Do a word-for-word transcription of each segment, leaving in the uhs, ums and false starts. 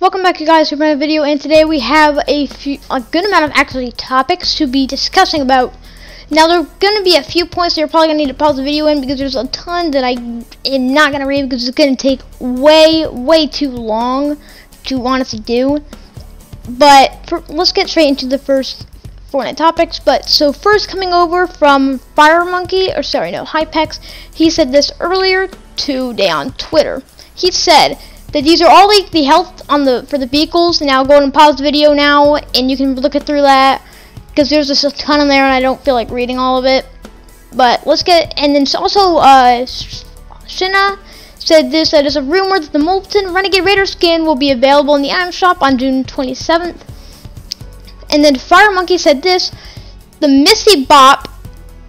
Welcome back, you guys, to another video, and today we have a few, a good amount of actually topics to be discussing about. Now, there are going to be a few points that you're probably going to need to pause the video in because there's a ton that I am not going to read because it's going to take way, way too long to honestly do. But for, let's get straight into the first Fortnite topics. But so first, coming over from FireMonkey, or sorry, no, Hypex, he said this earlier today on Twitter. He said that these are all like the health on the for the vehicles. Now go ahead and pause the video now, and you can look it through that because there's just a ton in there, and I don't feel like reading all of it. But let's get and then also uh, Shiina said this, that it's a rumor that the Molten Renegade Raider skin will be available in the item shop on June twenty-seventh. And then FireMonkey said this: the Misty Bop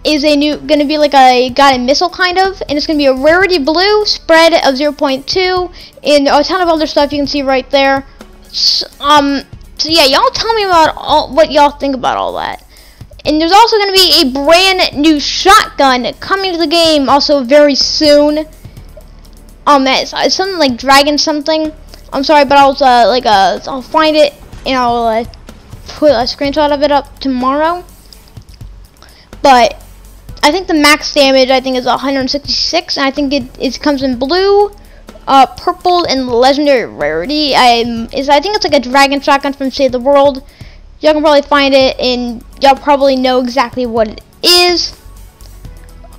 is a new going to be like a guided missile kind of, and it's going to be a rarity blue spread of zero point two and a ton of other stuff you can see right there. So, um, so yeah, y'all tell me about all what y'all think about all that. And there's also going to be a brand new shotgun coming to the game also very soon. Um, it's, it's something like Dragon something. I'm sorry, but I'll uh, like uh, I'll find it and I'll uh, put a screenshot of it up tomorrow. But I think the max damage I think is one hundred sixty-six, and I think it, it comes in blue, uh, purple, and legendary rarity. I is I think it's like a dragon shotgun from Save the World. Y'all can probably find it, and y'all probably know exactly what it is.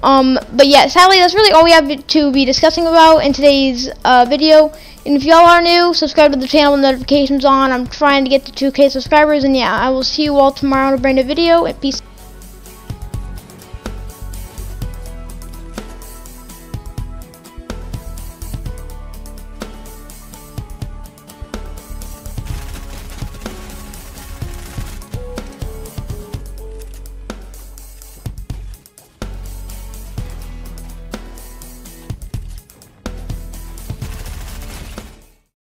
Um, but yeah, sadly that's really all we have to be discussing about in today's uh, video. And if y'all are new, subscribe to the channel with notifications on. I'm trying to get to two K subscribers, and yeah, I will see you all tomorrow in a brand new video. And peace.